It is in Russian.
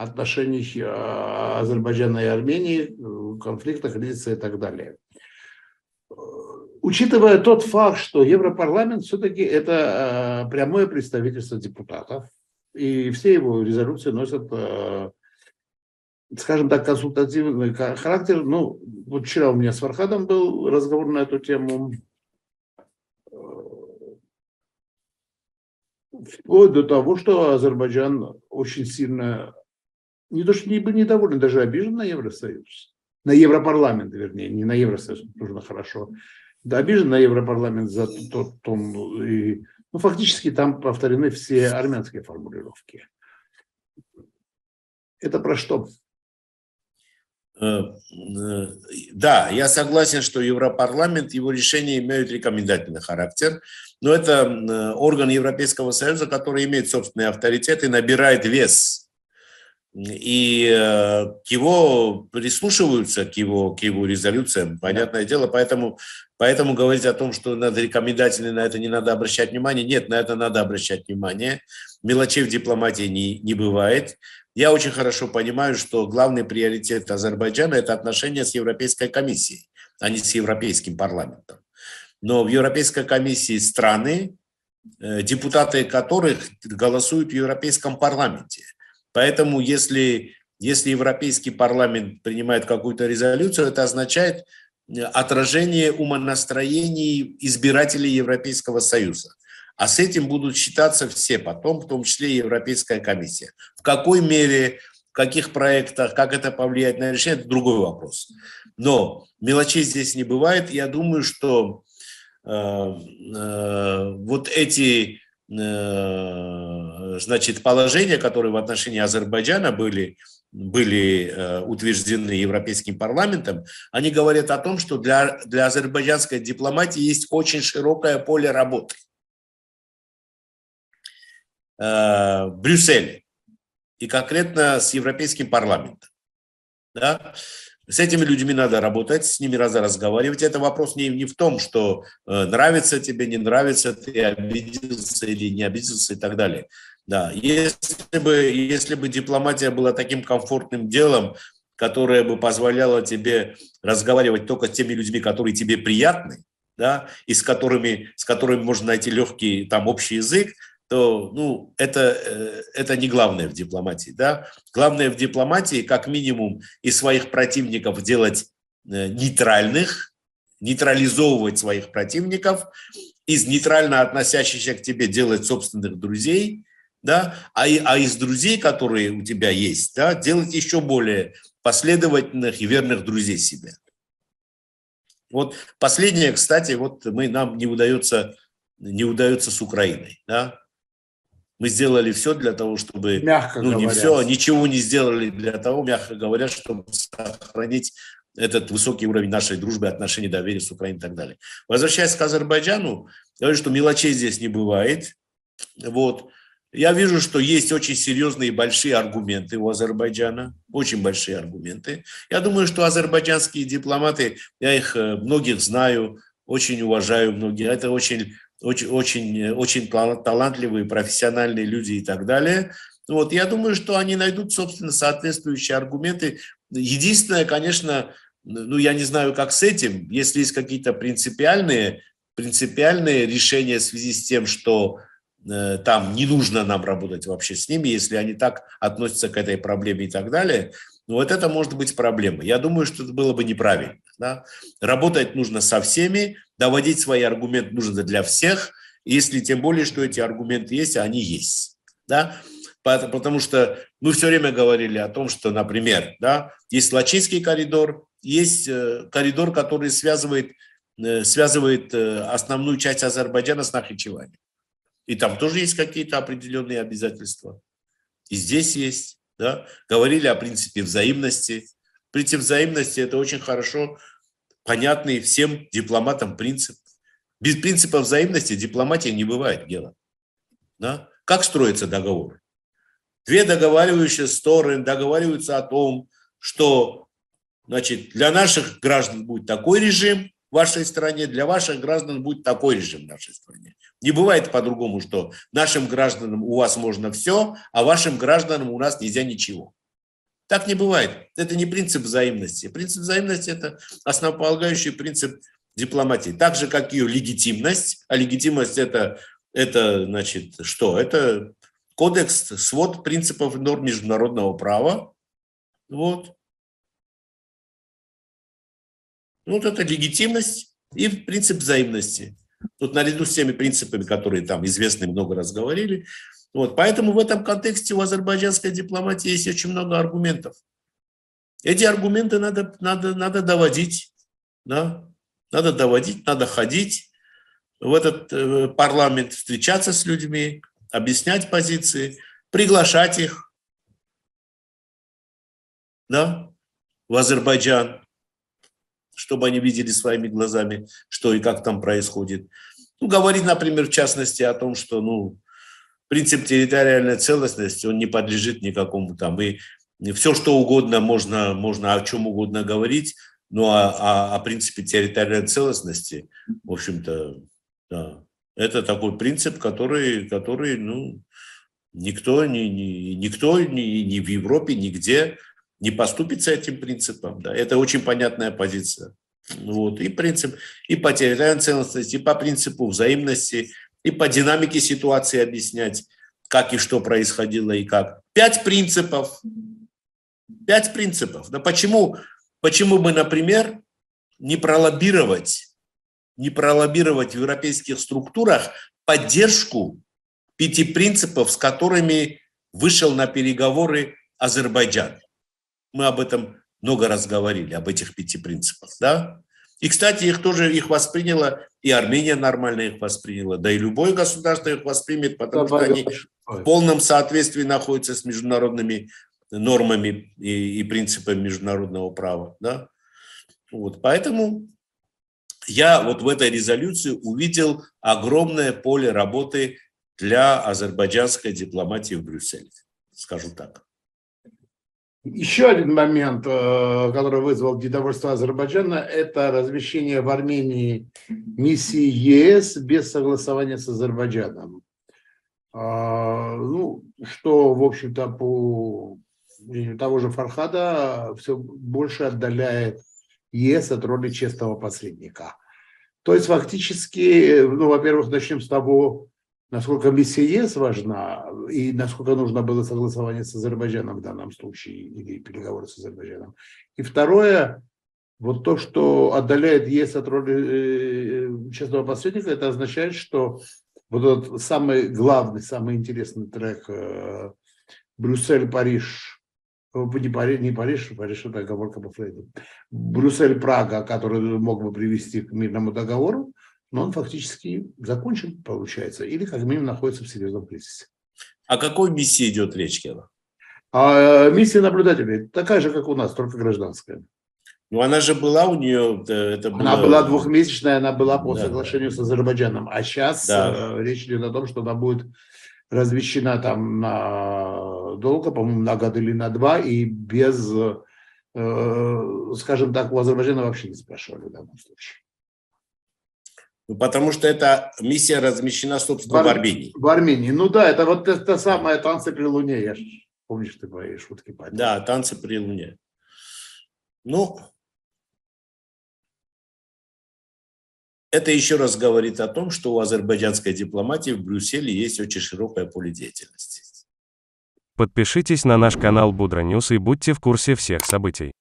отношений Азербайджана и Армении, конфликтах, кризиса и так далее. Учитывая тот факт, что Европарламент все-таки это прямое представительство депутатов, и все его резолюции носят, скажем так, консультативный характер. Ну, вот вчера у меня с Фархадом был разговор на эту тему. Вплоть до того, что Азербайджан очень сильно, не то что недоволен, даже обижен на Евросоюз. На Европарламент, вернее, не на Евросоюз, нужно хорошо. Да, обижен на Европарламент за то и, ну, фактически там повторены все армянские формулировки. Это про что? Да, я согласен, что Европарламент, его решения имеют рекомендательный характер, но это орган Европейского союза, который имеет собственный авторитет и набирает вес. И прислушиваются к его резолюциям, понятное дело, поэтому говорить о том, что надо рекомендательно, на это не надо обращать внимание, нет, на это надо обращать внимание. Мелочей в дипломатии не бывает. Я очень хорошо понимаю, что главный приоритет Азербайджана – это отношения с Европейской комиссией, а не с Европейским парламентом. Но в Европейской комиссии страны, депутаты которых голосуют в Европейском парламенте. Поэтому, если Европейский парламент принимает какую-то резолюцию, это означает отражение умонастроений избирателей Европейского Союза. А с этим будут считаться все потом, в том числе и Европейская комиссия. В какой мере, в каких проектах, как это повлияет на решение – это другой вопрос. Но мелочей здесь не бывает. Я думаю, что вот эти... Значит, положения, которые в отношении Азербайджана были утверждены Европейским парламентом, они говорят о том, что для азербайджанской дипломатии есть очень широкое поле работы. В Брюсселе и конкретно с Европейским парламентом. Да? С этими людьми надо работать, с ними надо разговаривать. Это вопрос не в том, что нравится тебе, не нравится, ты обиделся или не обиделся и так далее. Да. Если бы дипломатия была таким комфортным делом, которое бы позволяло тебе разговаривать только с теми людьми, которые тебе приятны, да, и с которыми можно найти легкий там, общий язык, то ну, это не главное в дипломатии. Да? Главное в дипломатии, как минимум, из своих противников делать нейтральных, нейтрализовывать своих противников, из нейтрально относящихся к тебе делать собственных друзей, да? а из друзей, которые у тебя есть, да, делать еще более последовательных и верных друзей себе. Вот последнее, кстати, вот нам не удается с Украиной. Да? Мы сделали все для того, чтобы... Мягко говоря. Не все, ничего не сделали для того, мягко говоря, чтобы сохранить этот высокий уровень нашей дружбы, отношений, доверия с Украиной и так далее. Возвращаясь к Азербайджану, я говорю, что мелочей здесь не бывает. Вот. Я вижу, что есть очень серьезные и большие аргументы у Азербайджана. Очень большие аргументы. Я думаю, что азербайджанские дипломаты, я их многих знаю, очень уважаю многие. Это очень талантливые, профессиональные люди и так далее. Вот, я думаю, что они найдут, собственно, соответствующие аргументы. Единственное, конечно, ну, я не знаю, как с этим, если есть какие-то принципиальные решения в связи с тем, что там не нужно нам работать вообще с ними, если они так относятся к этой проблеме и так далее, ну, вот это может быть проблема. Я думаю, что это было бы неправильно. Да? Работать нужно со всеми, доводить свои аргументы нужно для всех, если тем более, что эти аргументы есть, а они есть. Да? Потому что мы все время говорили о том, что, например, да, есть Лачинский коридор, есть коридор, который связывает основную часть Азербайджана с Нахичеванем. И там тоже есть какие-то определенные обязательства. И здесь есть. Да? Говорили о принципе взаимности. Принцип взаимности – это очень хорошо понятный всем дипломатам принцип. Без принципа взаимности дипломатии не бывает дела. Да? Как строятся договоры? Две договаривающие стороны договариваются о том, что, значит, для наших граждан будет такой режим в вашей стране, для ваших граждан будет такой режим в нашей стране. Не бывает по-другому, что нашим гражданам у вас можно все, а вашим гражданам у нас нельзя ничего. Так не бывает. Это не принцип взаимности. Принцип взаимности – это основополагающий принцип дипломатии. Так же, как ее легитимность. А легитимность – это значит, что? Это кодекс, свод принципов и норм международного права. Вот. Вот это легитимность и принцип взаимности. Тут наряду с теми принципами, которые там известны, много раз говорили. Вот. Поэтому в этом контексте у азербайджанской дипломатии есть очень много аргументов. Эти аргументы надо доводить, да? Надо доводить, надо ходить в этот парламент, встречаться с людьми, объяснять позиции, приглашать их, да, в Азербайджан, чтобы они видели своими глазами, что и как там происходит. Ну, говорить, например, в частности о том, что, ну, принцип территориальной целостности, он не подлежит никакому там. И все, что угодно, можно о чем угодно говорить, но о принципе территориальной целостности, в общем-то, да, это такой принцип, который ну, никто ни в Европе, нигде не поступится этим принципом. Да. Это очень понятная позиция. Вот. И принцип и по территориальной целостности, и по принципу взаимности, и по динамике ситуации объяснять, как и что происходило и как. 5 принципов. 5 принципов. Да почему бы, например, не пролоббировать в европейских структурах поддержку 5 принципов, с которыми вышел на переговоры Азербайджан? Мы об этом много раз говорили, об этих 5 принципах, да? И, кстати, их восприняла, и Армения нормально их восприняла, да и любое государство их воспримет, потому что они в полном соответствии находятся с международными нормами и принципами международного права. Да? Вот, поэтому я вот в этой резолюции увидел огромное поле работы для азербайджанской дипломатии в Брюсселе, скажу так. Еще один момент, который вызвал недовольство Азербайджана, это размещение в Армении миссии ЕС без согласования с Азербайджаном. Ну, что, в общем-то, по мнению того же Фархада, все больше отдаляет ЕС от роли честного посредника. То есть, фактически, ну, во-первых, начнем с того, насколько миссия ЕС важна и насколько нужно было согласование с Азербайджаном в данном случае или переговоры с Азербайджаном. И второе, вот то, что отдаляет ЕС от роли честного посредника, это означает, что вот этот самый главный, самый интересный трек Брюссель-Париж, Париж, это оговорка по Фрейду, Брюссель-Прага, который мог бы привести к мирному договору, но он фактически закончен, получается, или как минимум находится в серьезном кризисе. О какой миссии идет речь, Кела? Миссия наблюдателей, такая же, как у нас, только гражданская. Ну, она же была у нее... Она была двухмесячная, она была по соглашению с Азербайджаном, а сейчас речь идет о том, что она будет развещена там надолго, по-моему, на год или на 2, и без, скажем так, у Азербайджана вообще не спрашивали в данном случае. Потому что эта миссия размещена, собственно, в Армении. В Армении. Ну да, это вот та самая «Танцы при Луне». Я помнишь, ты мои шутки понял. Да, «Танцы при Луне». Ну, это еще раз говорит о том, что у азербайджанской дипломатии в Брюсселе есть очень широкое поле деятельности. Подпишитесь на наш канал Будроньюс и будьте в курсе всех событий.